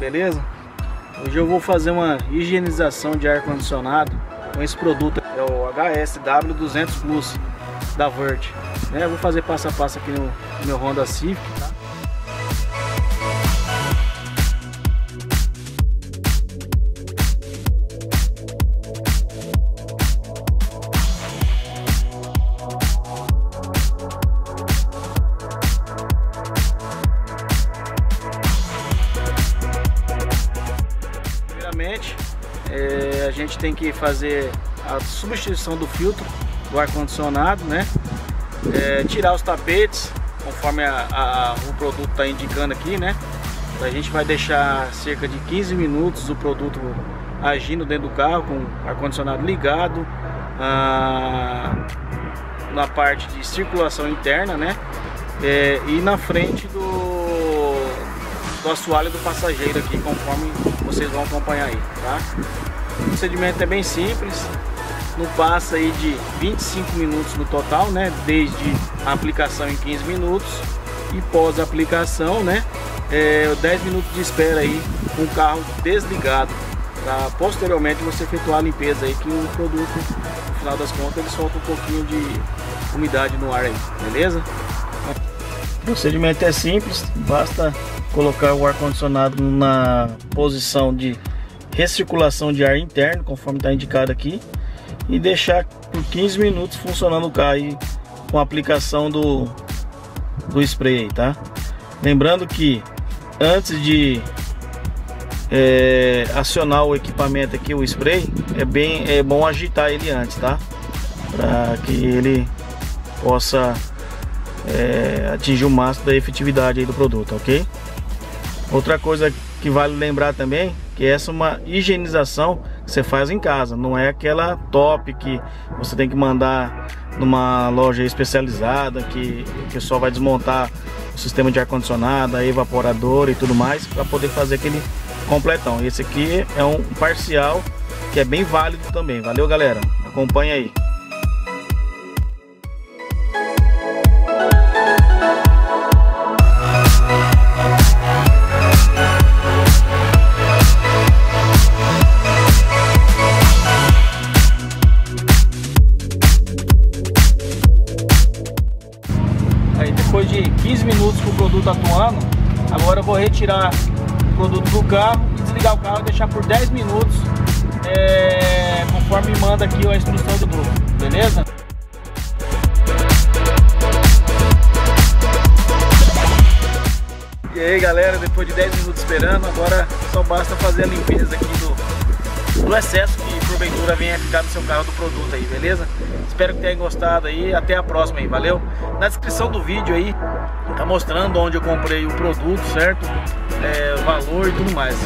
beleza? Hoje eu vou fazer uma higienização de ar-condicionado com esse produto, é o HSW 200 Plus da Verde, né? Eu vou fazer passo a passo aqui no meu Honda Civic, tá? A gente tem que fazer a substituição do filtro do ar-condicionado, né? Tirar os tapetes, conforme o produto está indicando aqui, né? A gente vai deixar cerca de 15 minutos o produto agindo dentro do carro, com o ar-condicionado ligado, na parte de circulação interna, né? E na frente do assoalho do passageiro aqui, conforme vocês vão acompanhar aí, tá? O procedimento é bem simples, não passa aí de 25 minutos no total, né? Desde a aplicação em 15 minutos e pós aplicação, né? 10 minutos de espera aí com o carro desligado, para posteriormente você efetuar a limpeza aí, que o produto, no final das contas, ele solta um pouquinho de umidade no ar aí, beleza? O procedimento é simples, basta colocar o ar-condicionado na posição de recirculação de ar interno, conforme está indicado aqui, e deixar por 15 minutos funcionando o carro aí, com a aplicação do spray, tá? Lembrando que antes de acionar o equipamento aqui, o spray, é bom agitar ele antes, tá? Para que ele possa atingir o máximo da efetividade aí do produto, ok? Outra coisa que vale lembrar também, que essa é uma higienização que você faz em casa, não é aquela top que você tem que mandar numa loja especializada, que o pessoal vai desmontar o sistema de ar-condicionado, evaporador e tudo mais, para poder fazer aquele completão. Esse aqui é um parcial que é bem válido também. Valeu, galera, acompanha aí. Depois de 15 minutos com o produto atuando, agora eu vou retirar o produto do carro e desligar o carro e deixar por 10 minutos, conforme manda aqui a instrução do grupo, beleza? E aí, galera, depois de 10 minutos esperando, agora só basta fazer a limpeza aqui do excesso que porventura venha ficar no seu carro do produto aí, beleza? Espero que tenham gostado aí, até a próxima aí, valeu? Na descrição do vídeo aí tá mostrando onde eu comprei o produto, certo? O valor e tudo mais.